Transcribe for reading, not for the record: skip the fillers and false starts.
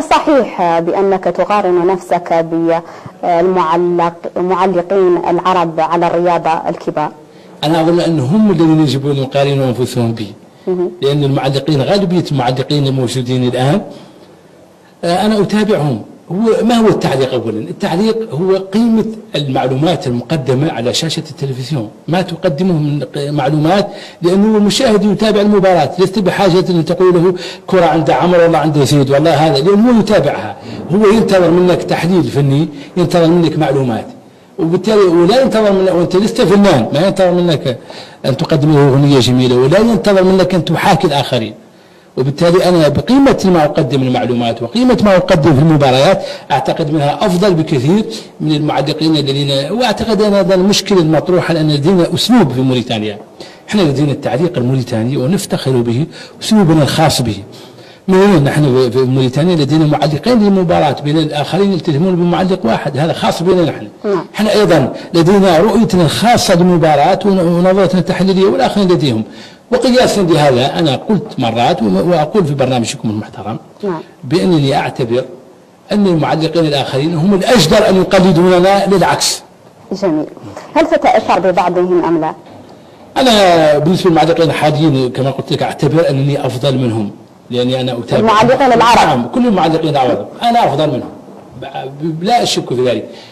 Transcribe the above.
صحيح بأنك تقارن نفسك بالمعلقين العرب على الرياضة الكبار. أنا أظن أن هم الذين يجب أن يقارنوا أنفسهم به، لأن المعلقين غالبية المعلقين الموجودين الآن أنا أتابعهم. هو ما هو التعليق أولا؟ التعليق هو قيمة المعلومات المقدمة على شاشة التلفزيون، ما تقدمه من معلومات، لأنه المشاهد يتابع المباراة، لست بحاجة أن تقول له كرة عند عمر والله عند زيد والله هذا، لأنه هو يتابعها، هو ينتظر منك تحليل فني، ينتظر منك معلومات، وبالتالي ولا ينتظر منك وأنت لست فنان، ما ينتظر منك أن تقدم له أغنية جميلة، ولا ينتظر منك أن تحاكي الآخرين. وبالتالي أنا بقيمة ما أقدم المعلومات وقيمة ما أقدم في المباريات أعتقد منها أفضل بكثير من المعلقين الذين، وأعتقد أن هذا المشكل المطروح لأن لدينا أسلوب في موريتانيا، إحنا لدينا التعليق الموريتاني ونفتخر به، أسلوبنا الخاص به. نحن في موريتانيا لدينا معلقين للمباراة بين الآخرين يلتزمون بمعلق واحد، هذا خاص بنا نحن. نحن أيضا لدينا رؤيتنا الخاصة للمباراة ونظرتنا التحليلية والآخرين لديهم. وقياسا لهذا أنا قلت مرات وأقول في برنامجكم المحترم بأنني أعتبر أن المعلقين الآخرين هم الأجدر أن يقلدوننا للعكس. جميل. هل تتأثر ببعضهم أم لا؟ أنا بالنسبة للمعلقين الحاليين كما قلت لك أعتبر أنني أفضل منهم، لأني أنا أتابع المعلقين العرب، كل المعلقين العرب أنا أفضل منهم لا أشك في ذلك.